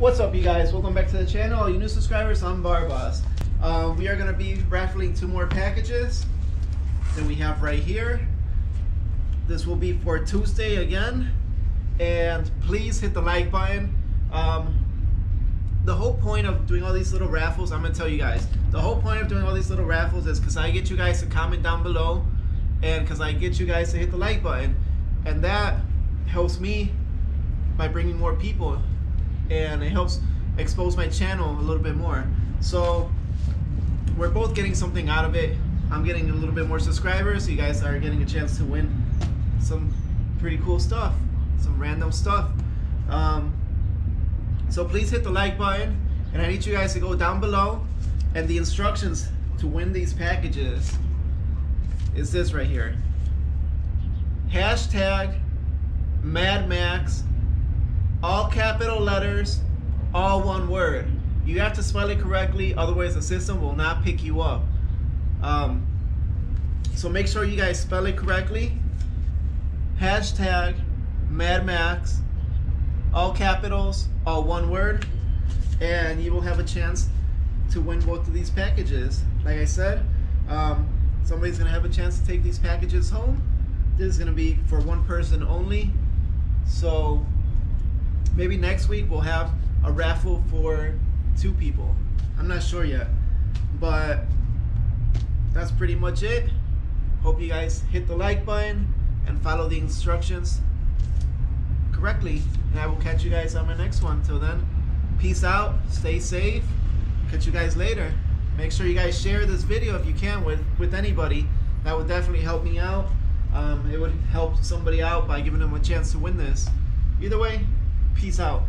What's up, you guys? Welcome back to the channel. You new subscribers, I'm Barbas. We are going to be raffling two more packages that we have right here. This will be for Tuesday again, and please hit the like button. The whole point of doing all these little raffles, I'm going to tell you guys, the whole point of doing all these little raffles is because I get you guys to comment down below, and because I get you guys to hit the like button, and that helps me by bringing more people, and it helps expose my channel a little bit more. So we're both getting something out of it. I'm getting a little bit more subscribers. You guys are getting a chance to win some pretty cool stuff, some random stuff. So please hit the like button, and I need you guys to go down below, and the instructions to win these packages is this right here. Hashtag MadMax, all capital letters, all one word. You have to spell it correctly, otherwise the system will not pick you up. So make sure you guys spell it correctly. Hashtag MadMax, all capitals, all one word, and you will have a chance to win both of these packages. Like I said, somebody's gonna have a chance to take these packages home. This is gonna be for one person only, so maybe next week we'll have a raffle for two people. I'm not sure yet, but that's pretty much it. Hope you guys hit the like button and follow the instructions correctly, and I will catch you guys on my next one. Till then, peace out, stay safe, catch you guys later. Make sure you guys share this video if you can with anybody. That would definitely help me out. It would help somebody out by giving them a chance to win this. Either way, peace out.